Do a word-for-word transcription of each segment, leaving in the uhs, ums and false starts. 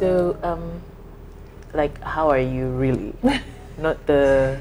So, um, like, how are you really? Not the...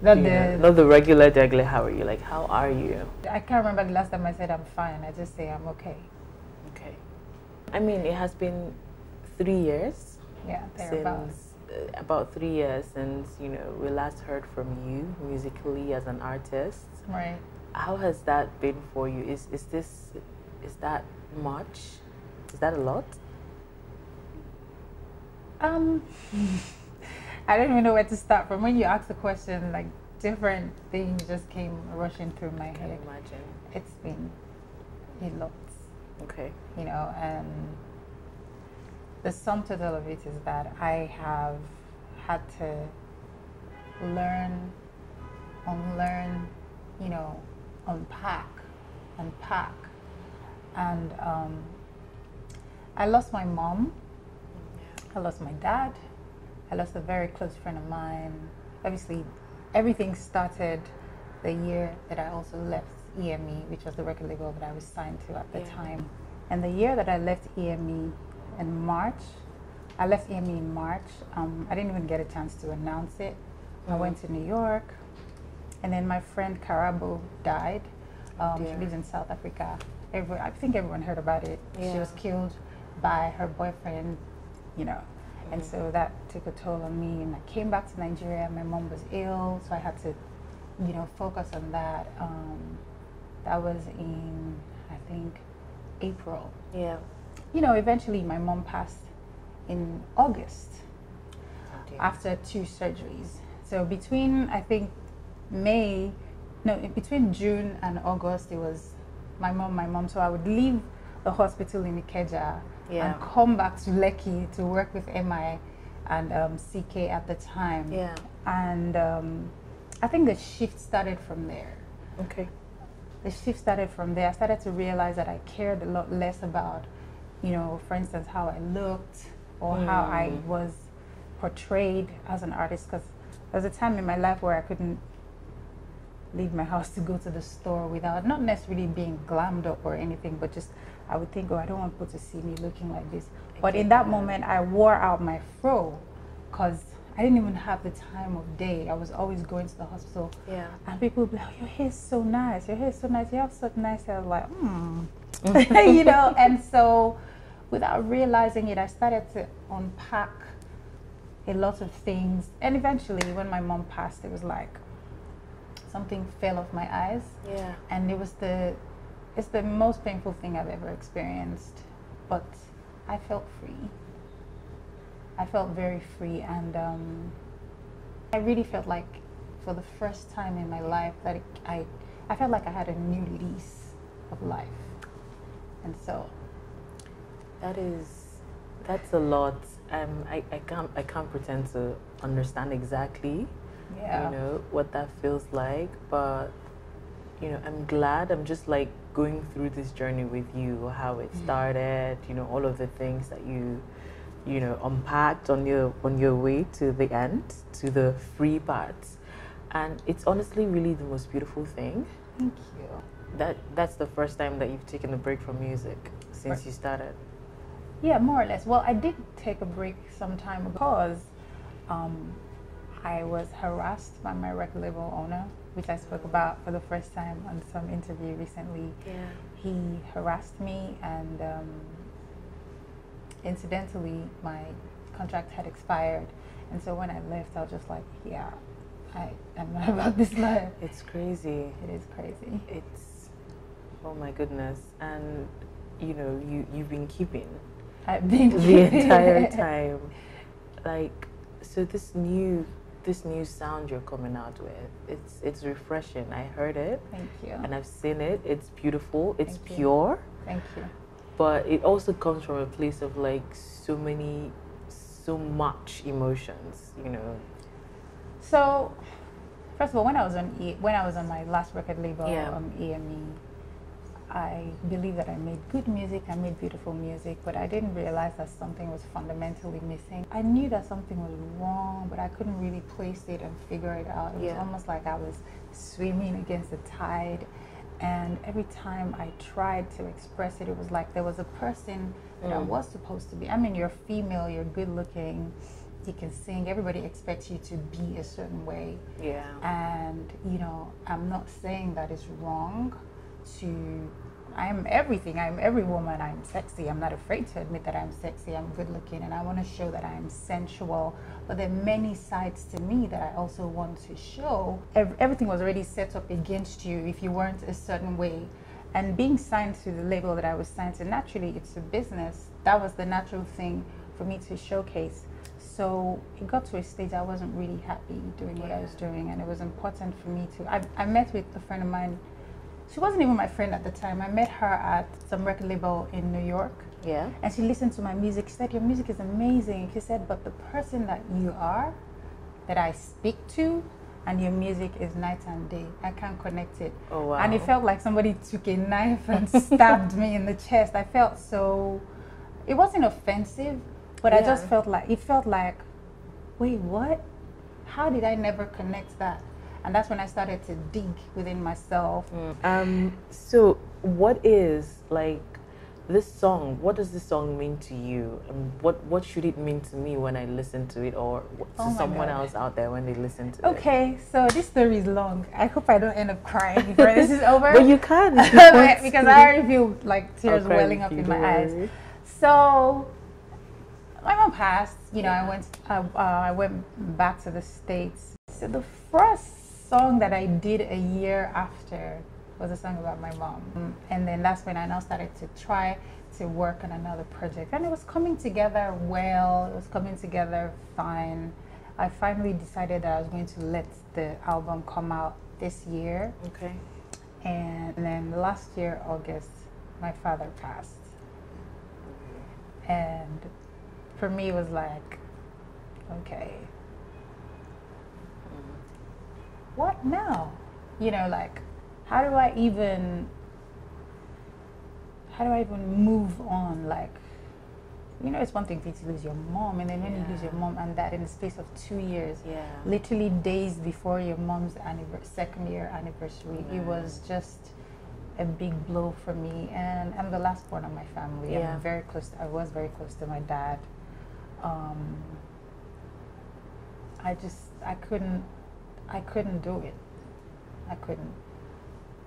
Not the, know, not the regular regular. How are you? Like, how are you? I can't remember the last time I said I'm fine. I just say I'm okay. Okay. I mean, it has been three years. Yeah, thereabouts. Since, uh, about three years since, you know, we last heard from you musically as an artist. Right. How has that been for you? Is is this, is that much? Is that a lot? Um. I don't even know where to start from. When you asked the question, like, different things just came rushing through my head. I can imagine. It's been a lot. Okay. You know, and the sum total of it is that I have had to learn, unlearn, you know, unpack, unpack. And um, I lost my mom. I lost my dad. I lost a very close friend of mine. Obviously, everything started the year that I also left E M E, which was the record label that I was signed to at the yeah. time. And the year that I left E M E in March, I left E M E in March. Um, I didn't even get a chance to announce it. Mm-hmm. I went to New York, and then my friend Karabo died. Um, yeah. She lives in South Africa. Every, I think everyone heard about it. Yeah. She was killed by her boyfriend, you know. And so that took a toll on me, and I came back to Nigeria. My mom was ill, so I had to, you know, focus on that. Um, that was in, I think, April. Yeah. You know, eventually my mom passed in August oh, after two surgeries. So between, I think, May, no, between June and August, it was my mom, my mom. So I would leave the hospital in Ikeja. Yeah. And come back to Leki to work with M I and um, C K at the time. Yeah. And um, I think the shift started from there. Okay. The shift started from there. I started to realize that I cared a lot less about, you know, for instance, how I looked or mm. how I was portrayed as an artist. Because there was a time in my life where I couldn't leave my house to go to the store without not necessarily being glammed up or anything, but just I would think, oh, I don't want people to see me looking like this. I but in that know. moment, I wore out my fro because I didn't even have the time of day. I was always going to the hospital. Yeah. And people would be like, oh, your hair is so nice. Your hair is so nice. You have such nice hair. I was like, hmm. You know, and so without realizing it, I started to unpack a lot of things. And eventually, when my mom passed, it was like something fell off my eyes. Yeah. And it was the... It's the most painful thing I've ever experienced, but I felt free. I felt very free, and um, I really felt like, for the first time in my life, that it, I, I felt like I had a new lease of life, and so that is, that's a lot. Um, I, I can't, I can't pretend to understand exactly, yeah. you know, what that feels like, but you know, I'm glad. I'm just like. Going through this journey with you, how it started, you know, all of the things that you, you know, unpacked on your on your way to the end, to the free part, and it's honestly really the most beautiful thing. Thank you. That that's the first time that you've taken a break from music since right. you started. Yeah, more or less. Well, I did take a break some time ago because um, I was harassed by my record label owner, which I spoke about for the first time on some interview recently. Yeah. He harassed me, and um, incidentally, my contract had expired. And so when I left, I was just like, yeah, I am not about this life. It's crazy. It is crazy. It's, oh my goodness. And, you know, you, you've been keeping. I've been keeping. The entire time. Like, so this new... this new sound you're coming out with, it's it's refreshing. I heard it. Thank you. And I've seen it. It's beautiful. It's Thank pure. You. Thank you. But it also comes from a place of like so many, so much emotions, you know. So, first of all, when I was on e when I was on my last record label, yeah. um, E M E, I believe that I made good music. I made beautiful music, but I didn't realize that something was fundamentally missing. I knew that something was wrong, but I couldn't really place it and figure it out. It yeah. was almost like I was swimming against the tide, And every time I tried to express it, it was like there was a person that mm. I was supposed to be. I mean, you're female, you're good looking, you can sing, everybody expects you to be a certain way. Yeah. And, you know, I'm not saying that it's wrong to, I'm everything, I'm every woman, I'm sexy. I'm not afraid to admit that I'm sexy, I'm good looking, and I want to show that I'm sensual. But there are many sides to me that I also want to show. Everything was already set up against you if you weren't a certain way. And being signed to the label that I was signed to, naturally it's a business. That was the natural thing for me to showcase. So it got to a stage I wasn't really happy doing yeah. what I was doing, and it was important for me to, I, I met with a friend of mine. She wasn't even my friend at the time. I met her at some record label in New York. Yeah. And she listened to my music. She said, your music is amazing. She said, but the person that you are, that I speak to, and your music is night and day. I can't connect it. Oh, wow. And it felt like somebody took a knife and stabbed me in the chest. I felt so, it wasn't offensive, but yeah. I just felt like, it felt like, wait, what? How did I never connect that? And that's when I started to dig within myself. Mm. Um, so what is, like, this song, what does this song mean to you? And what, what should it mean to me when I listen to it, or oh to someone God. else out there when they listen to okay, it? Okay, so this story is long. I hope I don't end up crying before this is over. But you can. You because I already feel, like, tears welling up in my eyes. So my mom passed. You know, yeah. I, went, I, uh, I went back to the States. So the first song that I did a year after was a song about my mom, and then that's when I now started to try to work on another project, and it was coming together well, it was coming together fine. I finally decided that I was going to let the album come out this year. Okay. And then last year, August, my father passed, and for me it was like, okay, what now? You know, like, how do I even, how do I even move on? Like, you know, it's one thing for you to lose your mom, and then when yeah. you lose your mom and that in the space of two years, yeah. literally days before your mom's second year anniversary, yeah. it was just a big blow for me. And I'm the last born of my family. Yeah. I'm very close, to, I was very close to my dad. Um, I just, I couldn't, I couldn't do it. I couldn't.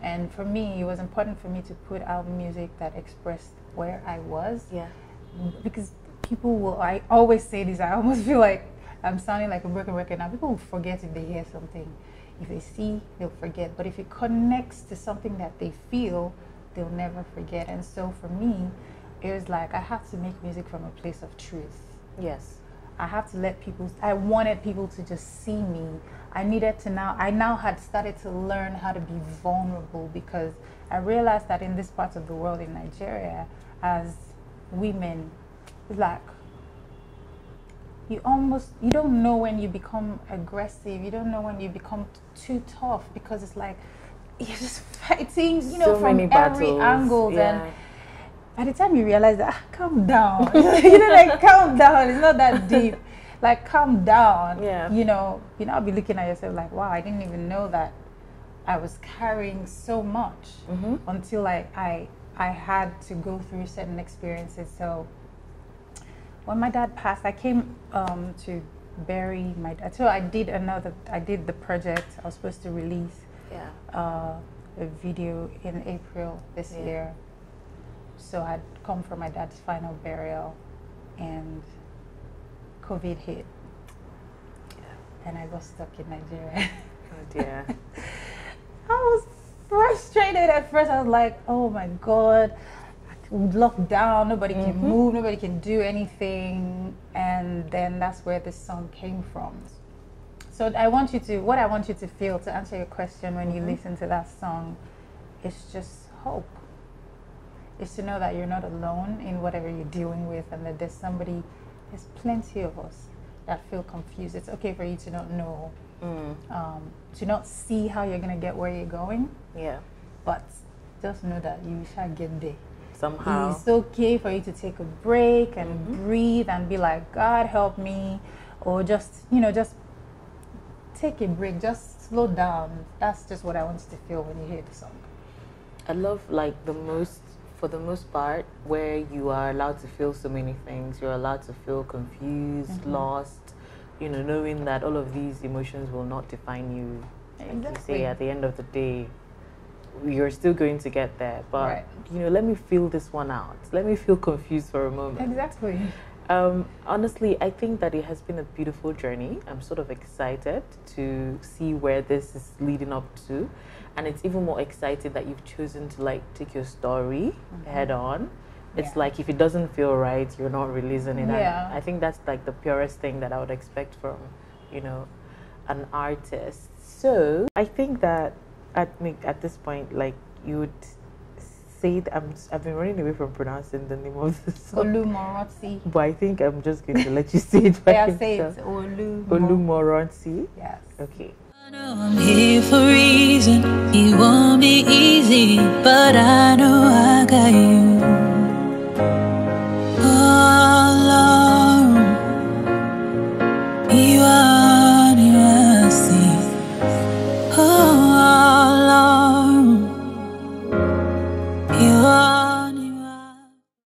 And for me, it was important for me to put out music that expressed where I was. Yeah. Because people will, I always say this, I almost feel like I'm sounding like a broken record now. People will forget if they hear something. If they see, they'll forget. But if it connects to something that they feel, they'll never forget. And so for me, it was like, I have to make music from a place of truth. Yes. I have to let people, I wanted people to just see me. I needed to now, I now had started to learn how to be vulnerable, because I realized that in this part of the world, in Nigeria, as women, it's like, you almost, you don't know when you become aggressive, you don't know when you become too tough, because it's like, you're just fighting, you know, so from many battles. Every angle. Yeah. And by the time you realize that, ah, calm down, you know, like, calm down, it's not that deep. Like, calm down, yeah. you know, you know, I'll be looking at yourself like, wow, I didn't even know that I was carrying so much mm-hmm. until I, I, I had to go through certain experiences. So when my dad passed, I came um, to bury my dad. So I did another, I did the project I was supposed to release yeah. uh, a video in April this yeah. year. So I'd come for my dad's final burial, and COVID hit, yeah. and I got stuck in Nigeria. Oh dear. I was frustrated at first. I was like, oh my God, locked down, nobody mm-hmm. can move, nobody can do anything. And then that's where this song came from. So I want you to, what I want you to feel, to answer your question when mm-hmm. you listen to that song, it's just hope. It's to know that you're not alone in whatever you're dealing with, and that there's somebody. There's plenty of us that feel confused. It's okay for you to not know, mm. um, to not see how you're going to get where you're going. Yeah. But just know that you shall get there. Somehow. It's okay for you to take a break and mm-hmm. breathe and be like, God help me. Or just, you know, just take a break. Just slow down. That's just what I want you to feel when you hear the song. I love, like, the most, for the most part, where you are allowed to feel so many things. You're allowed to feel confused, mm-hmm. lost, you know, knowing that all of these emotions will not define you. Exactly. Like you say, at the end of the day, you're still going to get there. But, right. you know, let me feel this one out. Let me feel confused for a moment. Exactly. Um, honestly, I think that it has been a beautiful journey. I'm sort of excited to see where this is leading up to. And it's even more exciting that you've chosen to, like, take your story mm-hmm. head on. It's yeah. like, if it doesn't feel right, you're not releasing it. Yeah. And I think that's, like, the purest thing that I would expect from, you know, an artist. So I think that at at this point, like, you would say that I'm, I've been running away from pronouncing the name of the song. Olumoranti. But I think I'm just going to let you say it by yourself. Yeah, say it. Olumoranti. Olumoranti. Yes. Okay. I know I'm here for a reason. It won't be easy, but I know I got you.